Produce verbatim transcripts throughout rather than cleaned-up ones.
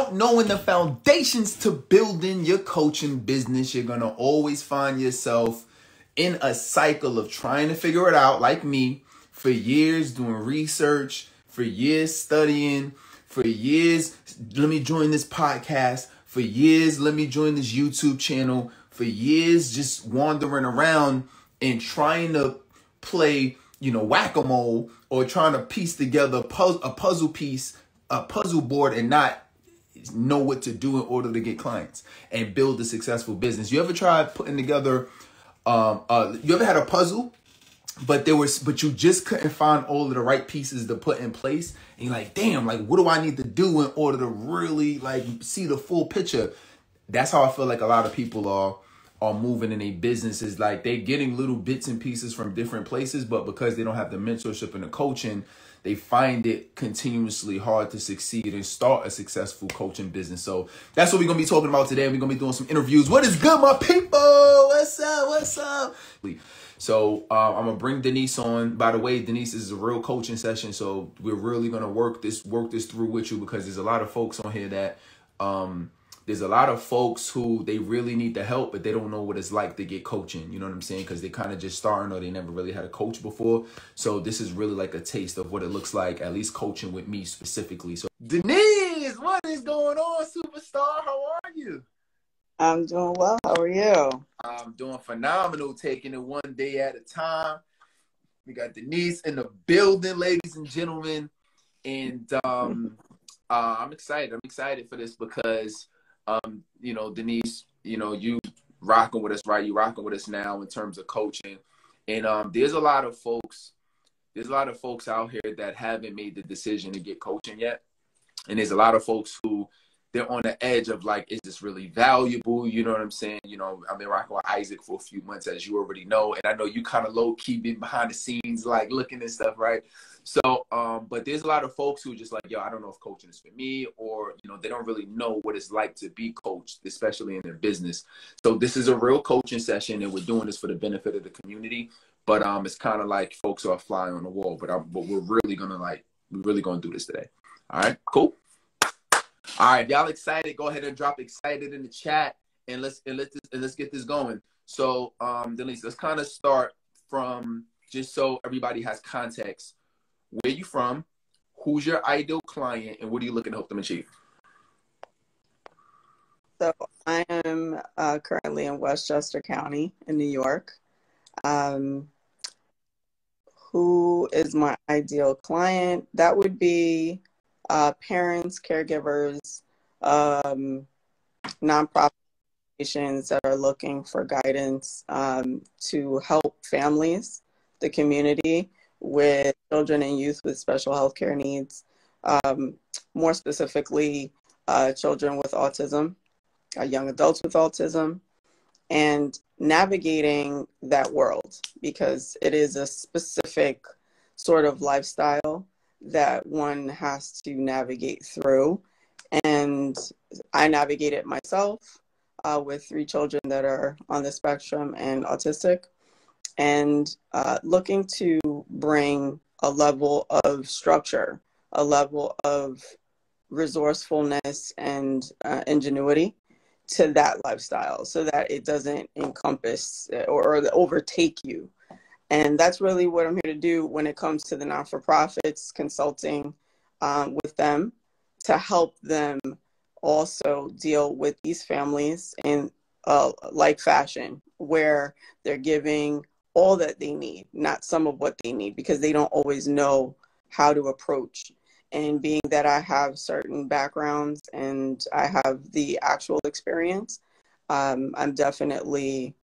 without knowing the foundations to building your coaching business, you're going to always find yourself in a cycle of trying to figure it out, like me, for years doing research, for years studying, for years, let me join this podcast, for years, let me join this YouTube channel, for years just wandering around and trying to play, you know, whack-a-mole or trying to piece together a puzzle piece, a puzzle board, and not know what to do in order to get clients and build a successful business. You ever tried putting together, um, uh, you ever had a puzzle, but there was, but you just couldn't find all of the right pieces to put in place. And you're like, damn, like, what do I need to do in order to really like see the full picture? That's how I feel like a lot of people are. are moving in their businesses, like they're getting little bits and pieces from different places, but because they don't have the mentorship and the coaching, they find it continuously hard to succeed and start a successful coaching business. So that's what we're gonna be talking about today. We're gonna be doing some interviews. What is good, my people? What's up? What's up? So uh, I'm gonna bring Denise on. By the way, Denise, this is a real coaching session, so we're really gonna work this work this through with you, because there's a lot of folks on here that. Um, There's a lot of folks who they really need the help, but they don't know what it's like to get coaching. You know what I'm saying? Because they kind of just starting, or they never really had a coach before. So this is really like a taste of what it looks like, at least coaching with me specifically. So Denise, what is going on, superstar? How are you? I'm doing well. How are you? I'm doing phenomenal, taking it one day at a time. We got Denise in the building, ladies and gentlemen. And um, uh, I'm excited. I'm excited for this because... Um, you know, Denise, you know, you rocking with us, right? You rocking with us now in terms of coaching. And um, there's a lot of folks, there's a lot of folks out here that haven't made the decision to get coaching yet. And there's a lot of folks who they're on the edge of like, is this really valuable? You know what I'm saying? You know, I've been rocking with Isaac for a few months, as you already know. And I know you kind of low key been behind the scenes, like looking and stuff, right? So, um, but there's a lot of folks who are just like, yo, I don't know if coaching is for me, or, you know, they don't really know what it's like to be coached, especially in their business. So this is a real coaching session, and we're doing this for the benefit of the community. But um, it's kind of like folks are flying on the wall, but, I, but we're really going to like, we're really going to do this today. All right, cool. All right, y'all excited? Go ahead and drop excited in the chat, and let's, and let's, and let's get this going. So um, Denise, let's kind of start from, just so everybody has context. Where you from? Who's your ideal client, and what are you looking to help them achieve? So I am uh, currently in Westchester County in New York. Um, who is my ideal client? That would be uh, parents, caregivers, um, nonprofit organizations that are looking for guidance um, to help families, the community, with children and youth with special health care needs, um, more specifically uh, children with autism, uh, young adults with autism, and navigating that world, because it is a specific sort of lifestyle that one has to navigate through. And I navigate it myself uh, with three children that are on the spectrum and autistic, and uh, looking to bring a level of structure, a level of resourcefulness and uh, ingenuity to that lifestyle, so that it doesn't encompass or, or overtake you. And that's really what I'm here to do when it comes to the not-for-profits, consulting um, with them to help them also deal with these families in uh, like fashion, where they're giving all that they need, not some of what they need, because they don't always know how to approach. And being that I have certain backgrounds and I have the actual experience, um, I'm definitely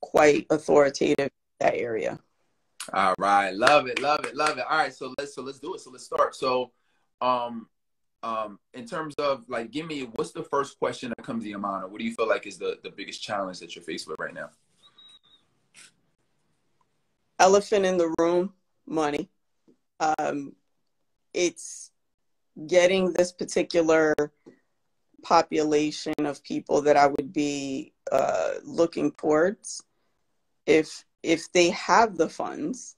quite authoritative in that area. All right, love it, love it, love it. All right, so let's so let's do it. So let's start. So, um, um, in terms of like, give me, what's the first question that comes to your mind, or what do you feel like is the the biggest challenge that you're faced with right now? Elephant in the room, money. Um, it's getting this particular population of people that I would be uh, looking towards, if if they have the funds,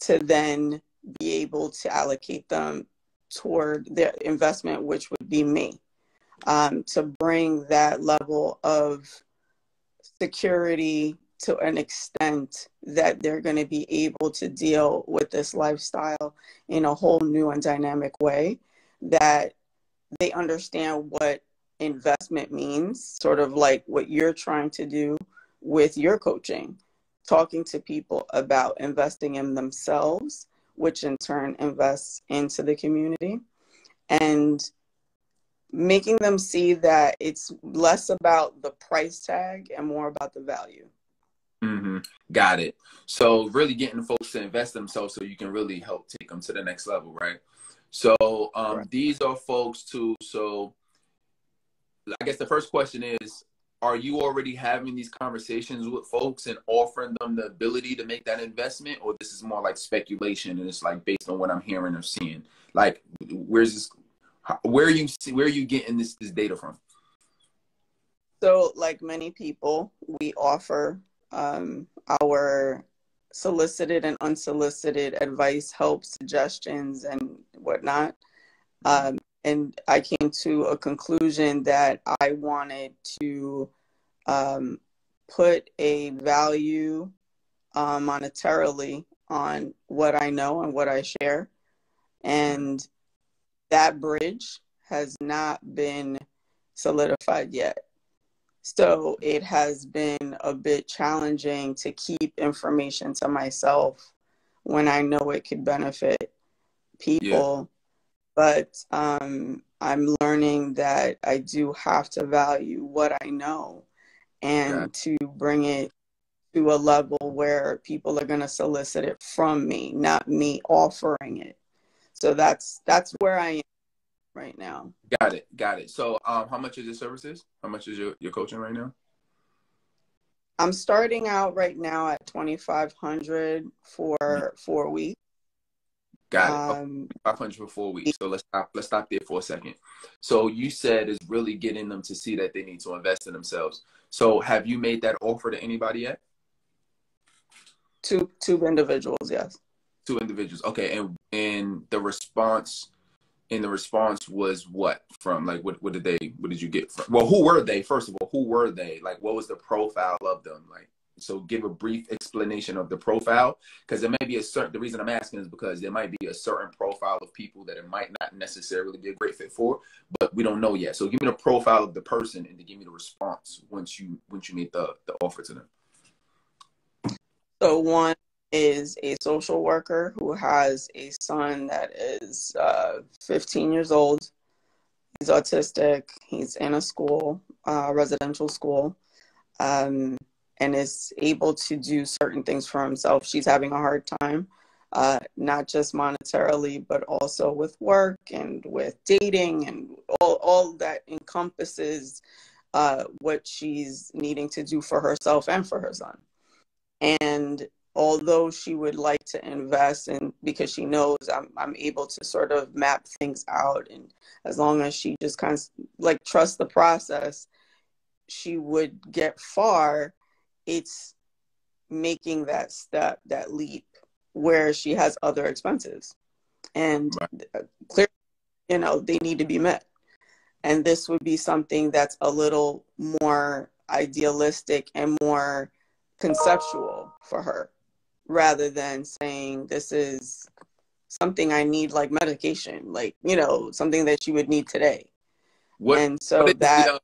to then be able to allocate them toward their investment, which would be me, um, to bring that level of security to an extent that they're going to be able to deal with this lifestyle in a whole new and dynamic way, that they understand what investment means, sort of like what you're trying to do with your coaching, talking to people about investing in themselves, which in turn invests into the community, and making them see that it's less about the price tag and more about the value. Mm-hmm. Got it. So really getting folks to invest themselves so you can really help take them to the next level, right? So um, right. these are folks too. So I guess the first question is, are you already having these conversations with folks and offering them the ability to make that investment? Or this is more like speculation and it's like based on what I'm hearing or seeing? Like, where's this, where are you, where are you getting this, this data from? So like many people, we offer um, our solicited and unsolicited advice, help, suggestions, and whatnot. Um, And I came to a conclusion that I wanted to um, put a value uh, monetarily on what I know and what I share. And that bridge has not been solidified yet. So it has been a bit challenging to keep information to myself when I know it could benefit people. Yeah. But um, I'm learning that I do have to value what I know and yeah. to bring it to a level where people are going to solicit it from me, not me offering it. So that's that's where I am right now. Got it. Got it. So um, how much is your services? How much is your, your coaching right now? I'm starting out right now at twenty-five hundred dollars for mm-hmm. four weeks. Got it. Um, five hundred for four weeks. So let's stop, let's stop there for a second. So you said is really getting them to see that they need to invest in themselves. So have you made that offer to anybody yet? Two two individuals, yes. Two individuals. Okay, and and the response, and the response was what from like what what did they what did you get from? Well, who were they first of all? Who were they? Like, what was the profile of them like? So give a brief explanation of the profile, because there may be a certain, the reason I'm asking is because there might be a certain profile of people that it might not necessarily be a great fit for, but we don't know yet. So give me the profile of the person and then give me the response once you, once you make the, the offer to them. So one is a social worker who has a son that is uh, fifteen years old. He's autistic. He's in a school, uh, residential school. Um, and is able to do certain things for himself. She's having a hard time, uh, not just monetarily, but also with work and with dating and all, all that encompasses uh, what she's needing to do for herself and for her son. And although she would like to invest in, because she knows I'm, I'm able to sort of map things out, and as long as she just kind of like trusts the process, she would get far. It's making that step, that leap, where she has other expenses. And right. clearly, you know, they need to be met. And this would be something that's a little more idealistic and more conceptual for her, rather than saying, this is something I need, like medication, like, you know, something that you would need today. What, and so what that... You know,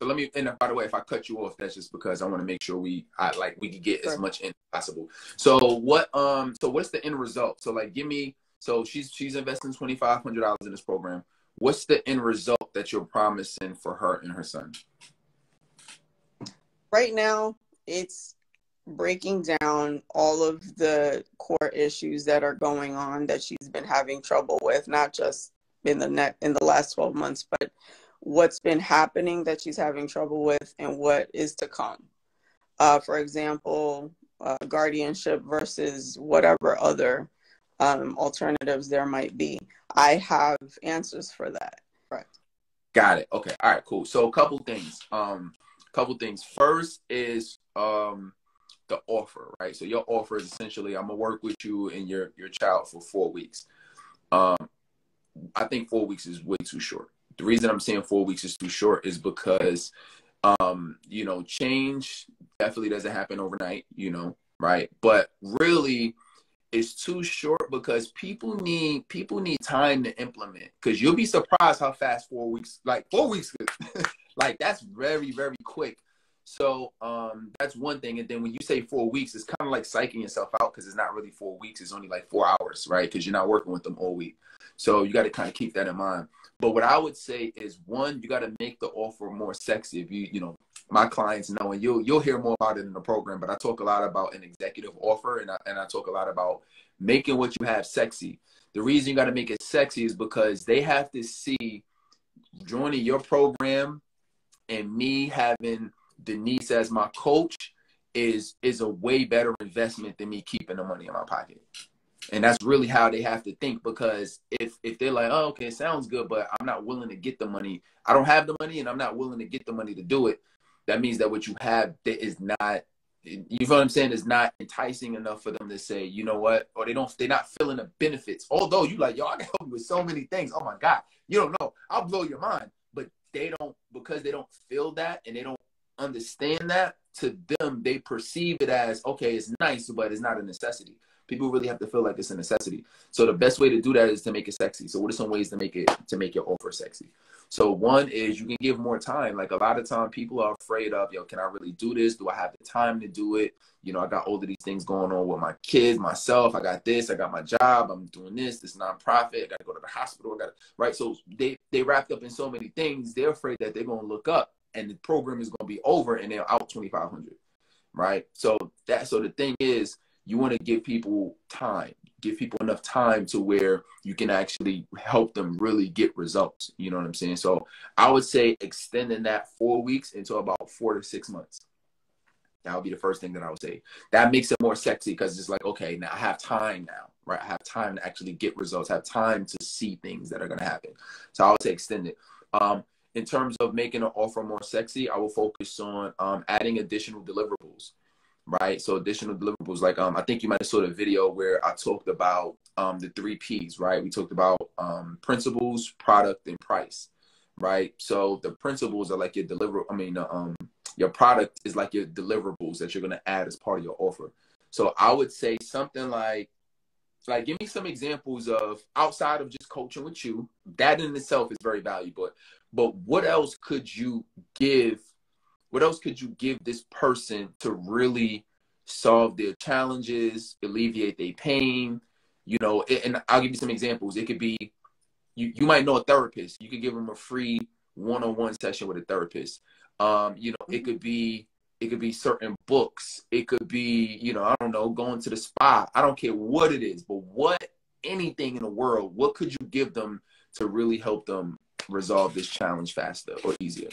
So let me, and by the way, if I cut you off, that's just because I want to make sure we, I like, we can get sure. as much in as possible. So what, um, so what's the end result? So like, give me, so she's, she's investing twenty-five hundred dollars in this program. What's the end result that you're promising for her and her son? Right now, it's breaking down all of the core issues that are going on that she's been having trouble with, not just in the net in the last twelve months, but what's been happening that she's having trouble with and what is to come. Uh, for example, uh, guardianship versus whatever other um, alternatives there might be. I have answers for that. Right. Got it. Okay. All right, cool. So a couple things. Um, couple things. First is um, the offer, right? So your offer is essentially, I'm going to work with you and your, your child for four weeks. Um, I think four weeks is way too short. The reason I'm saying four weeks is too short is because, um, you know, change definitely doesn't happen overnight, you know, right? But really, it's too short because people need people need time to implement. Because you'll be surprised how fast four weeks, like four weeks, like that's very, very quick. So um, that's one thing. And then when you say four weeks, it's kind of like psyching yourself out because it's not really four weeks. It's only like four hours, right? Because you're not working with them all week. So you got to kind of keep that in mind. But what I would say is, one, you got to make the offer more sexy. If you, you know, my clients know, and you'll, you'll hear more about it in the program, but I talk a lot about an executive offer, and I, and I talk a lot about making what you have sexy. The reason you got to make it sexy is because they have to see joining your program and me having Denise as my coach is, is a way better investment than me keeping the money in my pocket. And that's really how they have to think, because if, if they're like, oh, okay, sounds good, but I'm not willing to get the money. I don't have the money and I'm not willing to get the money to do it. That means that what you have is not, you know what I'm saying, is not enticing enough for them to say, you know what, or they don't, they're not feeling the benefits. Although you like, yo, I can help you with so many things. Oh my God, you don't know. I'll blow your mind. But they don't, because they don't feel that and they don't understand that, to them, they perceive it as, okay, it's nice, but it's not a necessity. People really have to feel like it's a necessity. So the best way to do that is to make it sexy. So what are some ways to make it, to make your offer sexy? So one is you can give more time. Like a lot of time people are afraid of, yo, can I really do this? Do I have the time to do it? You know, I got all of these things going on with my kids, myself. I got this, I got my job. I'm doing this, this nonprofit. I got to go to the hospital. I got to, right. So they, they wrapped up in so many things. They're afraid that they're going to look up and the program is going to be over and they're out twenty-five hundred, right? So that, so the thing is, you want to give people time, give people enough time to where you can actually help them really get results. You know what I'm saying? So I would say extending that four weeks into about four to six months. That would be the first thing that I would say. That makes it more sexy because it's like, okay, now I have time now, right? I have time to actually get results, I have time to see things that are going to happen. So I would say extend it. Um, in terms of making an offer more sexy, I will focus on um, adding additional deliverables. Right. So additional deliverables, like um, I think you might have saw the video where I talked about um, the three P's. Right. We talked about um, principles, product and price. Right. So the principles are like your deliver. I mean, uh, um, your product is like your deliverables that you're going to add as part of your offer. So I would say something like like give me some examples of outside of just coaching with you. That in itself is very valuable. But what else could you give? What else could you give this person to really solve their challenges, alleviate their pain? You know, and I'll give you some examples. It could be, you, you might know a therapist. You could give them a free one-on-one session with a therapist. Um, you know, it could be, it could be certain books. It could be, you know, I don't know, going to the spa. I don't care what it is, but what, anything in the world, what could you give them to really help them resolve this challenge faster or easier?